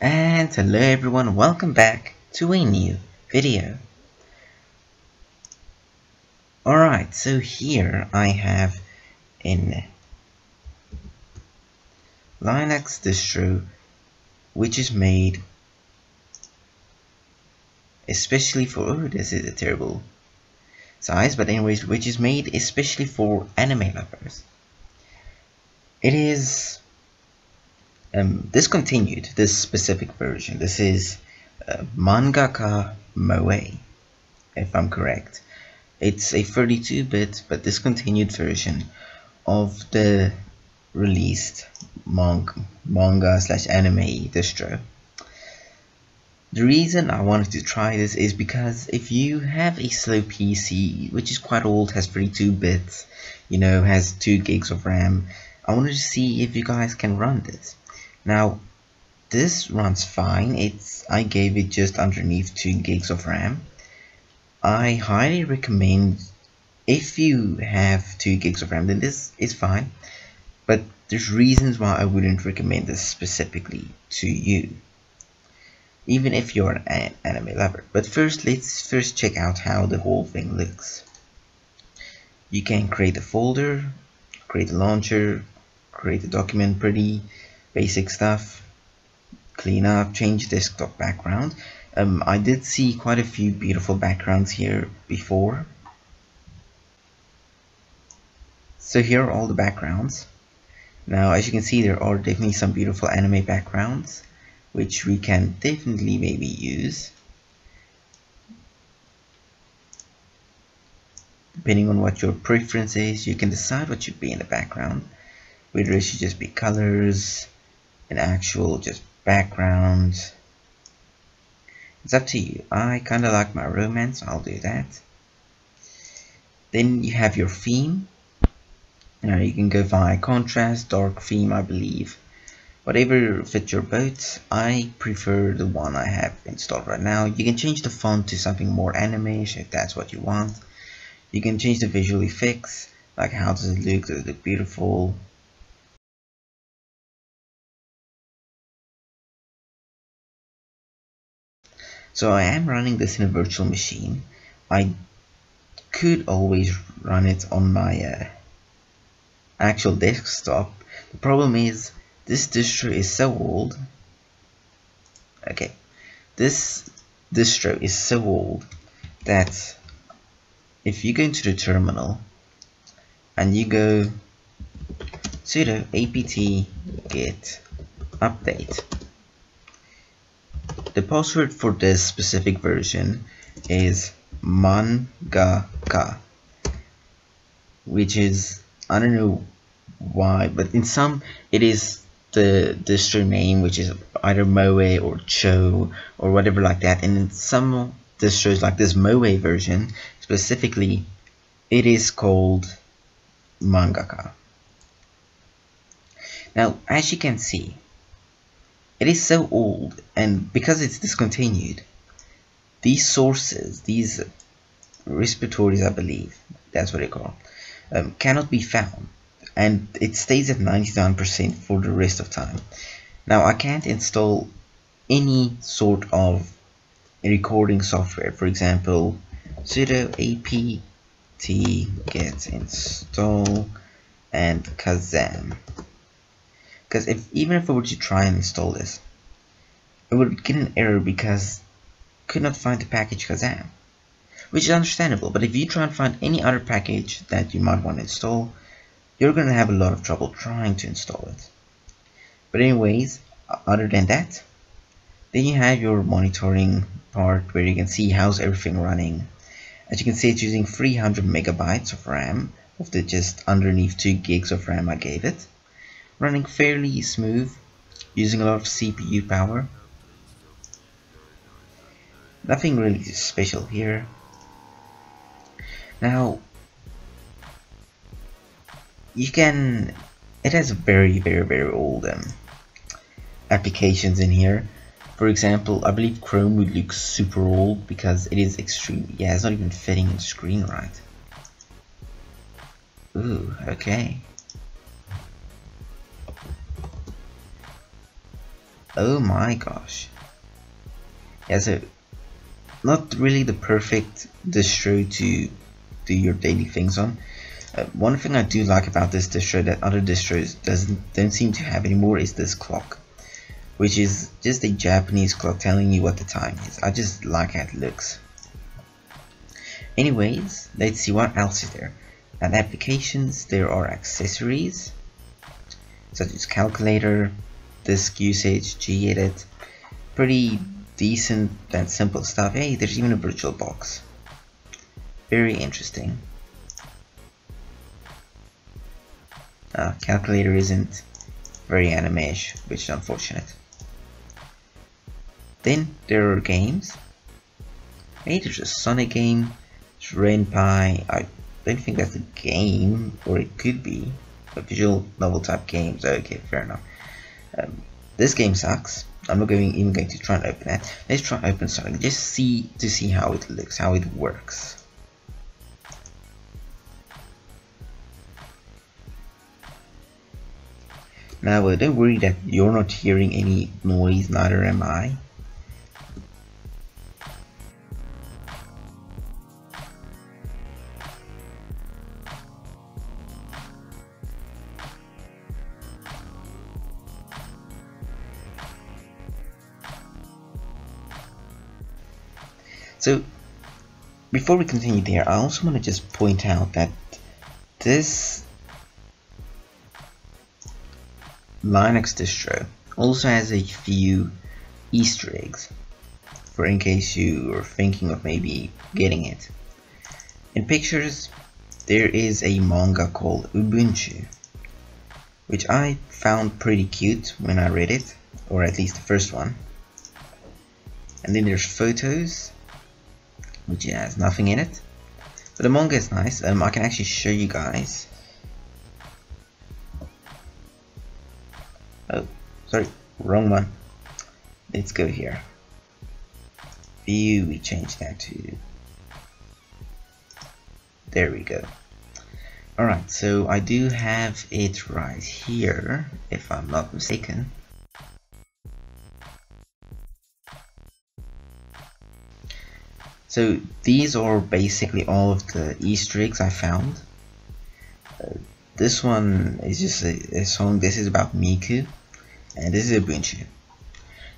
And hello everyone, welcome back to a new video. Alright, so here I have in Linux distro, which is made especially for, oh, this is a terrible size, but anyways, which is made especially for anime lovers. It is discontinued, this specific version. This is Mangaka Moe, if I'm correct. It's a 32-bit but discontinued version of the released manga/anime distro. The reason I wanted to try this is because if you have a slow PC, which is quite old, has 32 bits, you know, has 2 gigs of RAM, I wanted to see if you guys can run this. Now, this runs fine. I gave it just underneath 2 gigs of RAM. I highly recommend, if you have 2 gigs of RAM, then this is fine. But there's reasons why I wouldn't recommend this specifically to you, even if you're an anime lover. But first, let's first check out how the whole thing looks. You can create a folder, create a launcher, create a document, pretty basic stuff, clean up, change desktop background. I did see quite a few beautiful backgrounds here before. So here are all the backgrounds. Now, as you can see, there are definitely some beautiful anime backgrounds, which we can definitely maybe use, depending on what your preference is. You can decide what should be in the background, whether it should just be colors, an actual just background. It's up to you. I kind of like my romance, so I'll do that. Then you have your theme. Now you can go via contrast, dark theme, I believe. Whatever fits your boat. I prefer the one I have installed right now. You can change the font to something more anime-ish if that's what you want. You can change the visual effects, like how does it look? Does it look beautiful? So I am running this in a virtual machine. I could always run it on my actual desktop. The problem is, this distro is so old. Okay, this distro is so old that if you go into the terminal and you go sudo apt get update, the password for this specific version is mangaka, which is, I don't know why, but in some it is the distro name, which is either Moe or Cho or whatever like that. And in some distros, like this Moe version specifically, it is called Mangaka. Now, as you can see, it is so old, and because it's discontinued, these sources, these repositories, I believe that's what they're called, cannot be found. And it stays at 99% for the rest of time. Now, I can't install any sort of recording software. For example, sudo apt-get install and Kazam. Because even if I were to try and install this, I would get an error because I could not find the package Kazam, which is understandable. But if you try and find any other package that you might want to install, you're going to have a lot of trouble trying to install it. But anyways, other than that, then you have your monitoring part where you can see how's everything running. As you can see, it's using 300 megabytes of RAM, of the just underneath 2 gigs of RAM I gave it. Running fairly smooth, using a lot of CPU power. Nothing really special here. Now, you can, it has very, very, very old applications in here. For example, I believe Chrome would look super old because it is extreme. Yeah, it's not even fitting in screen right. Ooh, okay. Oh my gosh. Yeah, so not really the perfect distro to do your daily things on. One thing I do like about this distro that other distros don't seem to have anymore is this clock, which is just a Japanese clock telling you what the time is. I just like how it looks. Anyways, let's see what else is there. At applications, there are accessories such as calculator, disk usage, gedit, pretty decent and simple stuff. Hey, there's even a virtual box. Very interesting. Calculator isn't very anime-ish, which is unfortunate. Then there are games. Hey, there's a Sonic game, Renpai. I don't think that's a game, or it could be a visual novel type game. Okay, fair enough. This game sucks. I'm not even going to try and open that. Let's try open Sonic just to see how it looks, how it works. Now don't worry that you're not hearing any noise, neither am I. So before we continue there, I also want to just point out that this Linux distro also has a few Easter eggs, for in case you are thinking of maybe getting it. In pictures, there is a manga called Ubunchu, which I found pretty cute when I read it, or at least the first one. And then there's photos, which has nothing in it, but the manga is nice. I can actually show you guys. Oh, sorry, wrong one. Let's go here. View, we change that to... There we go. Alright, so I do have it right here, if I'm not mistaken. So these are basically all of the Easter eggs I found. This one is just a song. This is about Miku, and this is Ubunchu.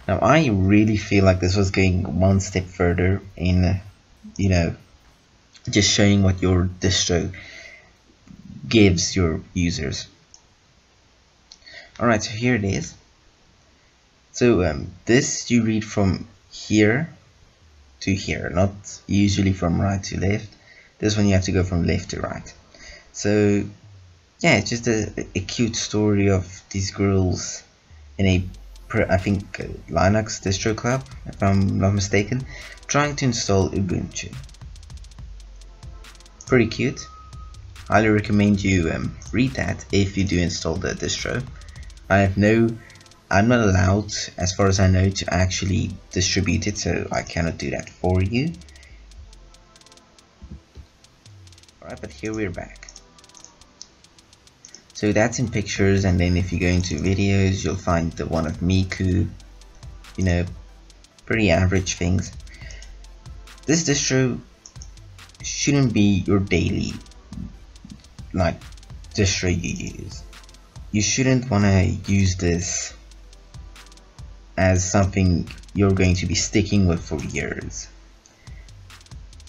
Now I really feel like this was going one step further in, you know, just showing what your distro gives your users. Alright, so here it is. So this you read from here to here, not usually from right to left. This one you have to go from left to right. So yeah, it's just a cute story of these girls in a, I think, Linux distro club, if I'm not mistaken, trying to install Ubuntu. Pretty cute. Highly recommend you read that if you do install the distro. I'm not allowed, as far as I know, to actually distribute it, so I cannot do that for you. Alright, but here we're back. So that's in pictures, and then if you go into videos, you'll find the one of Miku. You know, pretty average things. This distro shouldn't be your daily, like, distro you use. You shouldn't want to use this as something you're going to be sticking with for years,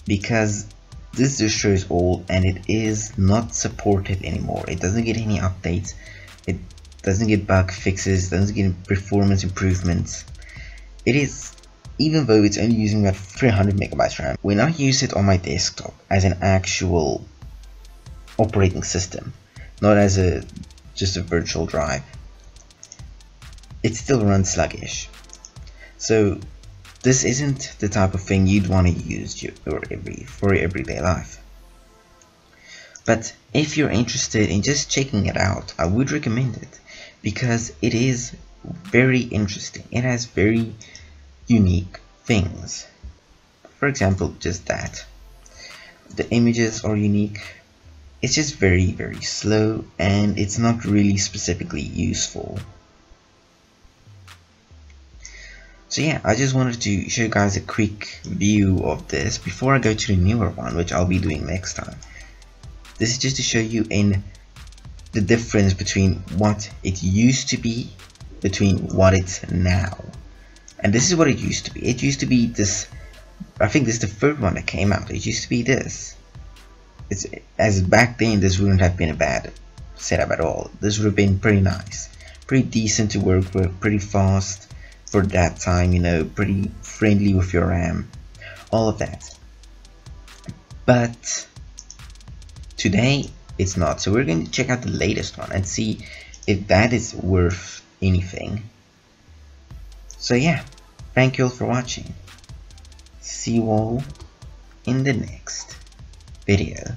because this distro is old and it is not supported anymore. It doesn't get any updates, it doesn't get bug fixes, doesn't get performance improvements. It is, even though it's only using about 300 megabytes RAM, when I use it on my desktop as an actual operating system, not as just a virtual drive, it still runs sluggish. So this isn't the type of thing you'd want to use for your everyday life. But if you're interested in just checking it out, I would recommend it, because it is very interesting. It has very unique things. For example, just that. The images are unique. It's just very, very slow, and it's not really specifically useful. So yeah, I just wanted to show you guys a quick view of this before I go to the newer one, which I'll be doing next time. This is just to show you in the difference between what it used to be, between what it's now. And this is what it used to be. It used to be this, I think this is the third one that came out. It used to be this. It's as back then this wouldn't have been a bad setup at all. This would have been pretty nice, pretty decent to work with, pretty fast for that time, you know, pretty friendly with your RAM, all of that. But today it's not, so we're going to check out the latest one and see if that is worth anything. So yeah, thank you all for watching. See you all in the next video.